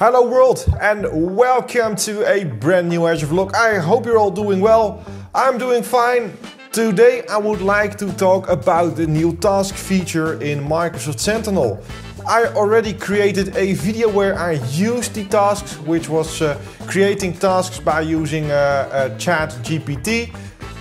Hello world and welcome to a brand new AzureVlog. I hope you're all doing well. I'm doing fine. Today I would like to talk about the new task feature in Microsoft Sentinel. I already created a video where I used the tasks, which was creating tasks by using Chat GPT.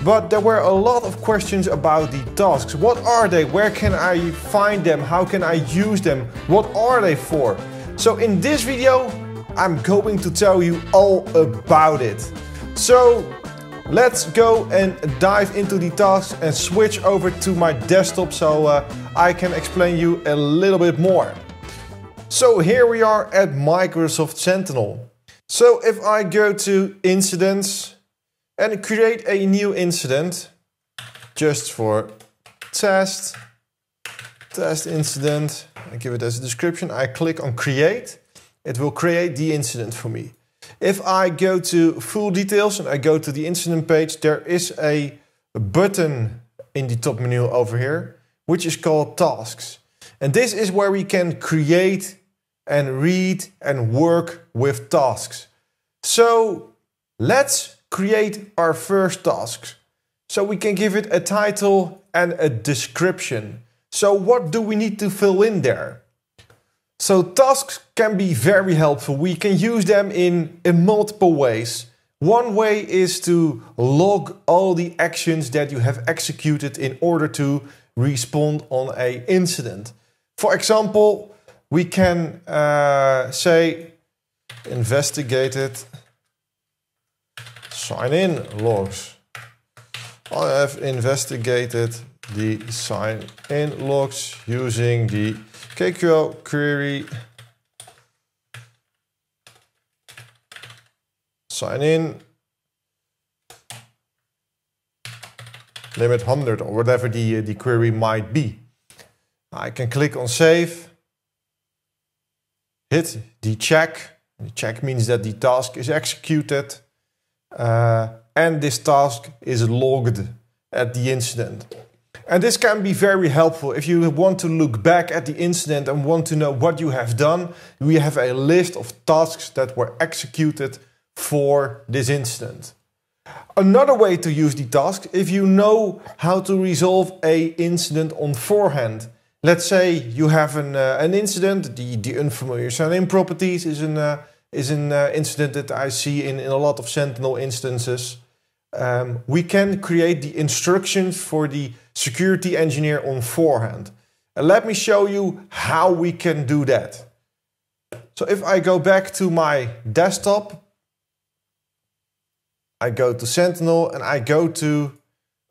But there were a lot of questions about the tasks. What are they? Where can I find them? How can I use them? What are they for? So in this video, I'm going to tell you all about it. So let's go and dive into the tasks and switch over to my desktop so I can explain you a little bit more. So here we are at Microsoft Sentinel. So if I go to incidents, and create a new incident, just for test incident, I give it as a description, I click on create, it will create the incident for me. If I go to full details and I go to the incident page, there is a button in the top menu over here, which is called tasks. And this is where we can create and read and work with tasks. So let's create our first task. So we can give it a title and a description. So what do we need to fill in there? So tasks can be very helpful. We can use them in multiple ways. One way is to log all the actions that you have executed in order to respond on an incident. For example, we can say investigated sign-in logs. I have investigated the sign-in logs using the KQL query sign-in limit 100 or whatever the query might be. I can click on save, hit the check. The check means that the task is executed. And this task is logged at the incident. And this can be very helpful. If you want to look back at the incident and want to know what you have done, we have a list of tasks that were executed for this incident. Another way to use the task, if you know how to resolve an incident on forehand. Let's say you have an incident, the unfamiliar sign-in properties is an incident that I see in a lot of Sentinel instances. We can create the instructions for the security engineer on forehand. And let me show you how we can do that. So if I go back to my desktop, I go to Sentinel and I go to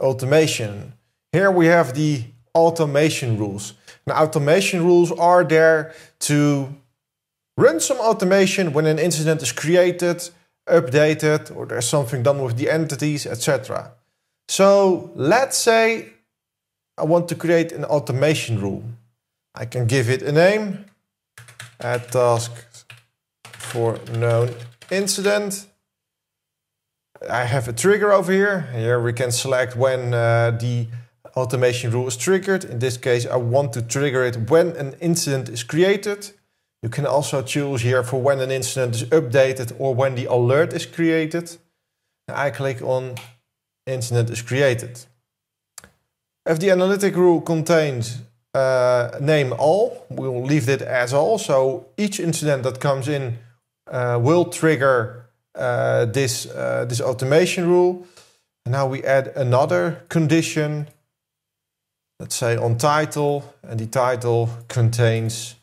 automation. Here we have the automation rules. Now, automation rules are there to run some automation when an incident is created, updated, or there's something done with the entities, etc. So let's say I want to create an automation rule. I can give it a name, add task for known incident. I have a trigger over here. Here we can select when the automation rule is triggered. In this case, I want to trigger it when an incident is created. You can also choose here for when an incident is updated or when the alert is created. I click on incident is created. If the analytic rule contains name all, we will leave it as all. So each incident that comes in will trigger this automation rule. Now we add another condition. Let's say on title, and the title contains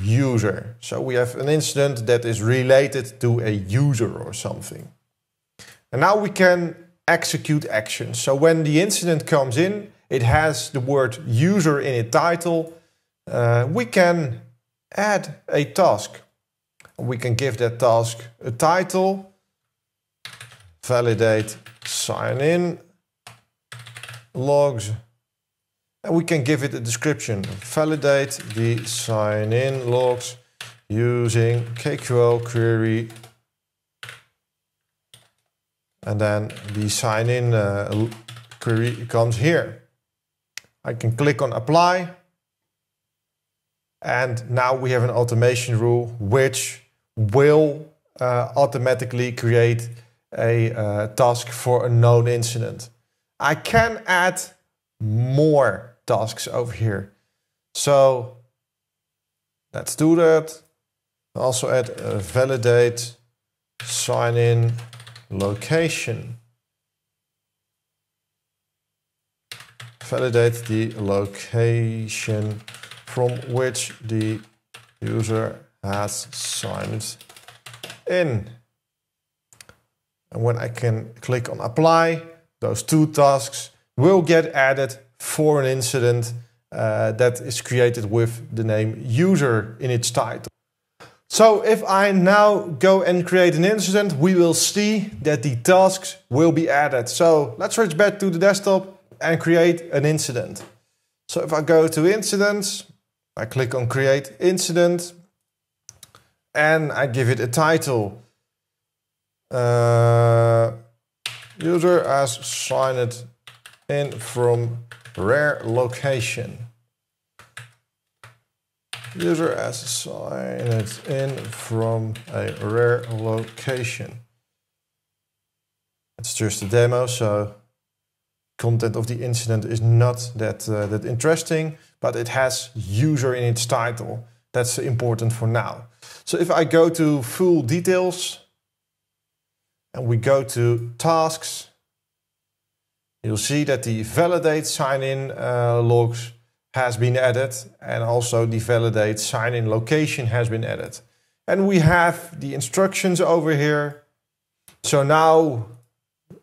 user. So we have an incident that is related to a user or something. And now we can execute actions. So when the incident comes in, it has the word user in its title. We can add a task. We can give that task a title. Validate sign-in logs. And we can give it a description. Validate the sign-in logs using KQL query. And then the sign-in query comes here. I can click on apply. And now we have an automation rule which will automatically create a task for a known incident. I can add more tasks over here. So let's do that. Also add a validate sign in location. Validate the location from which the user has signed in. And when I can click on apply, those two tasks will get added for an incident that is created with the name user in its title. So if I now go and create an incident, we will see that the tasks will be added. So let's switch back to the desktop and create an incident. So if I go to incidents, I click on create incident and I give it a title. User has signed in from rare location. User has signed in from a rare location. It's just a demo, so content of the incident is not that that interesting, but it has user in its title. That's important for now. So if I go to full details and we go to tasks, you'll see that the validate sign-in logs has been added, and also the validate sign-in location has been added. And we have the instructions over here. So now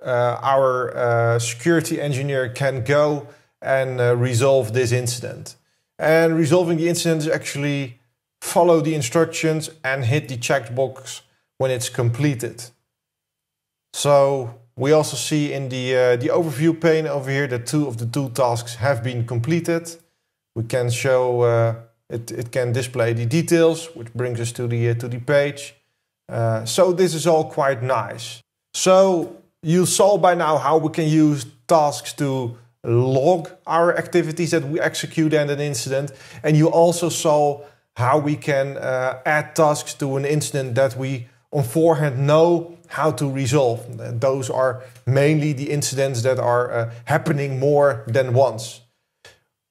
our security engineer can go and resolve this incident. And resolving the incident is actually follow the instructions and hit the checkbox when it's completed. So we also see in the overview pane over here that two tasks have been completed. We can show it can display the details, which brings us to the page. So this is all quite nice. So you saw by now how we can use tasks to log our activities that we execute and an incident, and you also saw how we can add tasks to an incident that we on forehand know how to resolve. Those are mainly the incidents that are happening more than once.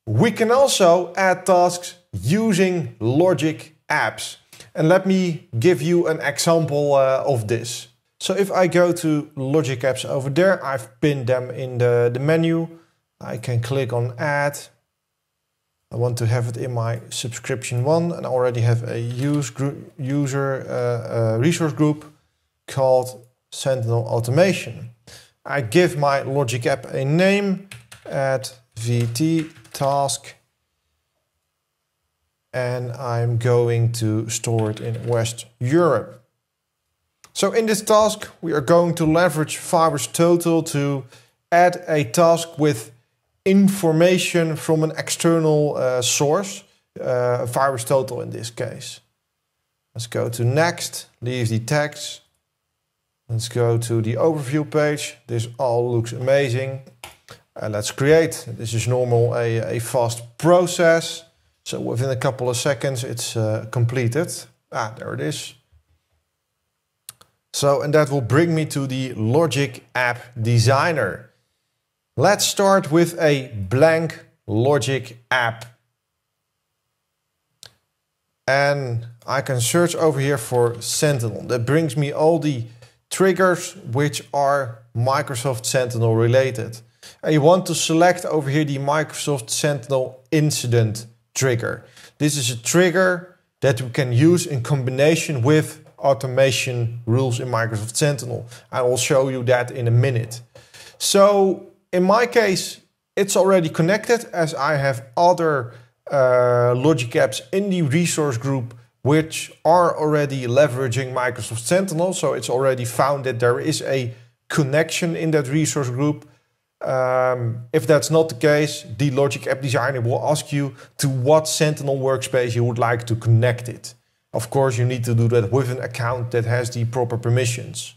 We can also add tasks using Logic Apps. And let me give you an example of this. So if I go to Logic Apps over there, I've pinned them in the menu. I can click on add. I want to have it in my subscription one, and I already have a user resource group called Sentinel Automation. I give my Logic App a name, add VT task, and I'm going to store it in West Europe. So in this task, we are going to leverage VirusTotal to add a task with information from an external source, VirusTotal in this case. Let's go to next, leave the text. Let's go to the overview page. This all looks amazing. Let's create. This is normal, a fast process. So within a couple of seconds, it's completed. There it is. So, and that will bring me to the Logic App Designer. Let's start with a blank Logic App. And I can search over here for Sentinel. That brings me all the triggers which are Microsoft Sentinel related. And you want to select over here the Microsoft Sentinel incident trigger. This is a trigger that we can use in combination with automation rules in Microsoft Sentinel. I will show you that in a minute. So in my case, it's already connected, as I have other Logic Apps in the resource group which are already leveraging Microsoft Sentinel. So it's already found that there is a connection in that resource group. If that's not the case, the Logic App Designer will ask you to what Sentinel workspace you would like to connect it. Of course, you need to do that with an account that has the proper permissions.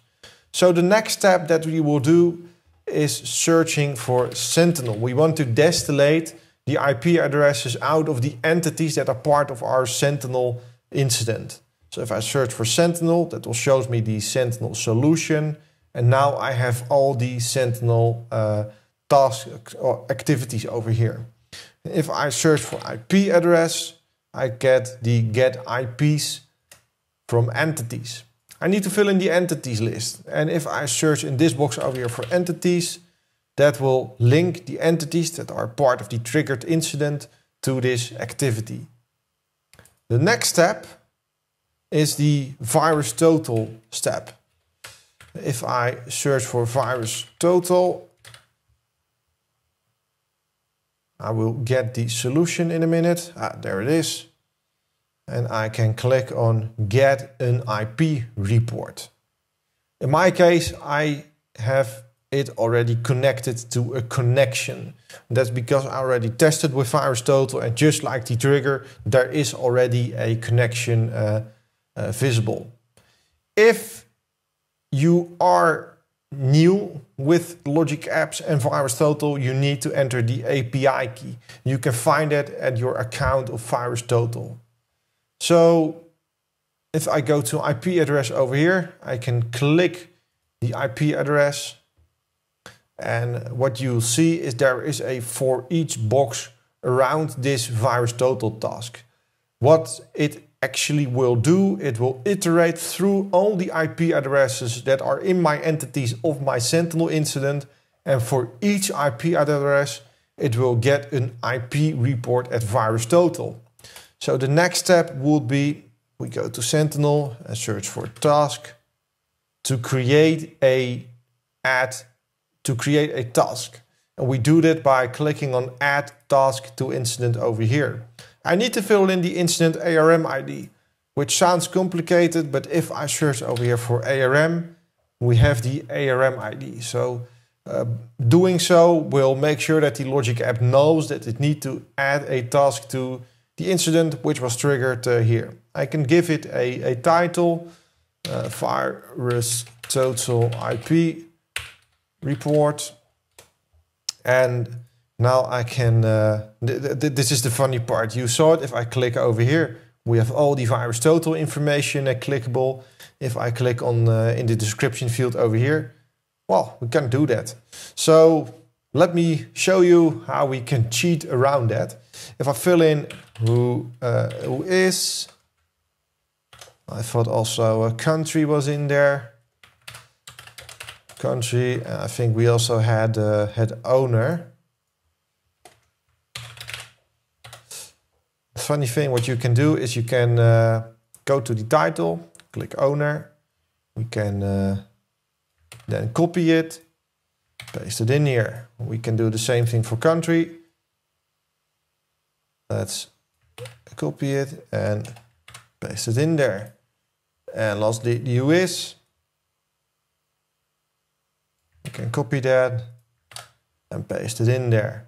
So the next step that we will do is searching for Sentinel. We want to distillate the IP addresses out of the entities that are part of our Sentinel incident. So if I search for Sentinel, that will show me the Sentinel solution. And now I have all the Sentinel tasks or activities over here. If I search for IP address, I get the get IPs from entities. I need to fill in the entities list. And if I search in this box over here for entities, that will link the entities that are part of the triggered incident to this activity. The next step is the VirusTotal step. If I search for VirusTotal, I will get the solution in a minute. There it is. And I can click on Get an IP report. In my case, I have it already connected to a connection. That's because I already tested with VirusTotal, and just like the trigger, there is already a connection visible. If you are new with Logic Apps and VirusTotal, you need to enter the API key. You can find that at your account of VirusTotal. So if I go to IP address over here, I can click the IP address. And what you'll see is there is a for each box around this VirusTotal task. What it actually will do, it will iterate through all the IP addresses that are in my entities of my Sentinel incident. And for each IP address, it will get an IP report at VirusTotal. So the next step would be, we go to Sentinel and search for task to create a task. And we do that by clicking on add task to incident over here. I need to fill in the incident ARM ID, which sounds complicated, but if I search over here for ARM, we have the ARM ID. So doing so will make sure that the Logic app knows that it needs to add a task to the incident which was triggered here. I can give it a title, VirusTotal IP report. And now I can, this is the funny part. You saw it, if I click over here, we have all the VirusTotal information clickable. If I click on in the description field over here, well, we can't do that. So let me show you how we can cheat around that. If I fill in who is, I thought also a country was in there. Country, I think we also had owner. Funny thing, what you can do is you can go to the title, click owner. We can then copy it, paste it in here. We can do the same thing for country. Let's copy it and paste it in there. And lastly, the US. You can copy that and paste it in there.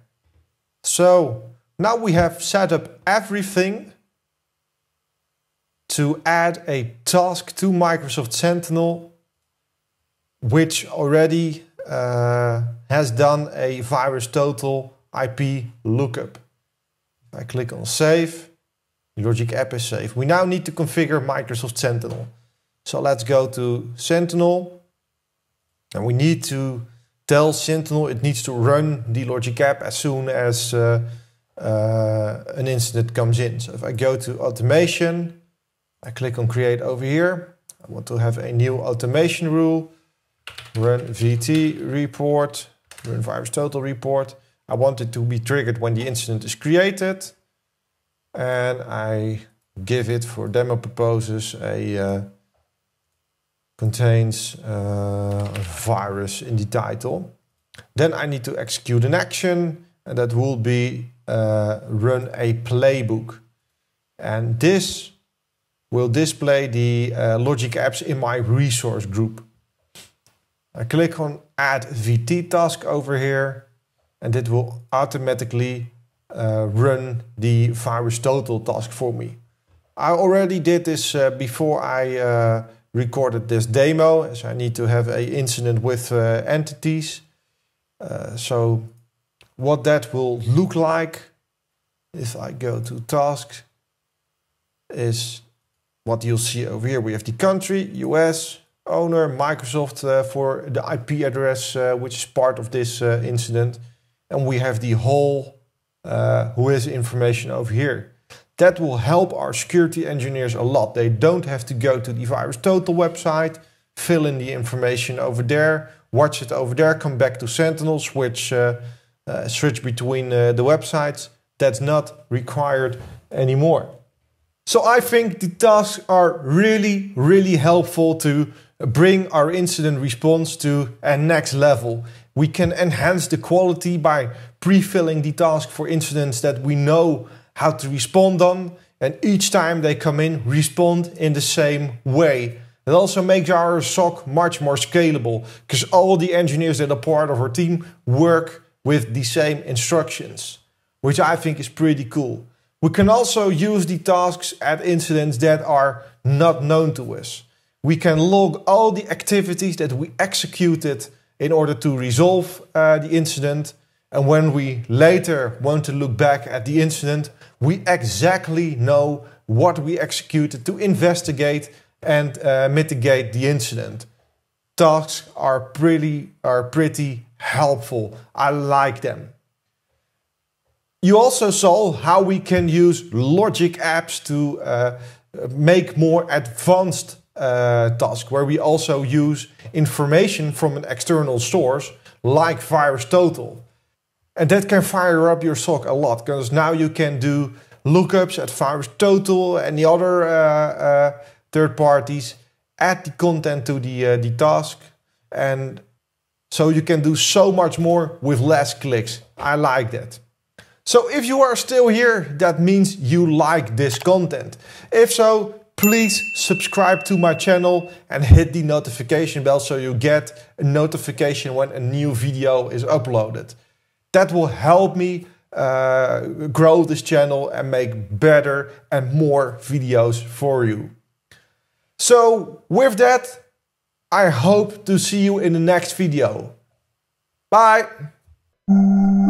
So now we have set up everything to add a task to Microsoft Sentinel, which already has done a VirusTotal IP lookup. I click on save, the Logic app is saved. We now need to configure Microsoft Sentinel. So let's go to Sentinel, and we need to tell Sentinel it needs to run the Logic app as soon as an incident comes in. So if I go to automation, I click on create over here. I want to have a new automation rule, run VT report, run VirusTotal report. I want it to be triggered when the incident is created. And I give it for demo purposes a contains a virus in the title. Then I need to execute an action, and that will be run a playbook. And this will display the Logic apps in my resource group. I click on add VT task over here. And it will automatically run the VirusTotal task for me. I already did this before I recorded this demo, as I need to have an incident with entities. So what that will look like If I go to tasks, is what you'll see over here. We have the country, US, owner, Microsoft for the IP address, which is part of this incident. And we have the whole who is information over here. That will help our security engineers a lot. They don't have to go to the VirusTotal website, fill in the information over there, watch it over there, come back to Sentinel, switch between the websites. That's not required anymore. So I think the tasks are really, really helpful to bring our incident response to a next level. We can enhance the quality by pre-filling the task for incidents that we know how to respond on, and each time they come in, respond in the same way. It also makes our SOC much more scalable, because all the engineers that are part of our team work with the same instructions, which I think is pretty cool. We can also use the tasks at incidents that are not known to us. We can log all the activities that we executed in order to resolve the incident. And when we later want to look back at the incident, we exactly know what we executed to investigate and mitigate the incident. Tasks are pretty helpful. I like them. You also saw how we can use Logic Apps to make more advanced tasks, where we also use information from an external source like VirusTotal. And that can fire up your SOC a lot, because now you can do lookups at VirusTotal and the other third parties, add the content to the task, and so you can do so much more with less clicks. I like that. So if you are still here, that means you like this content. If so, please subscribe to my channel and hit the notification bell so you get a notification when a new video is uploaded. That will help me grow this channel and make better and more videos for you. So with that, I hope to see you in the next video. Bye.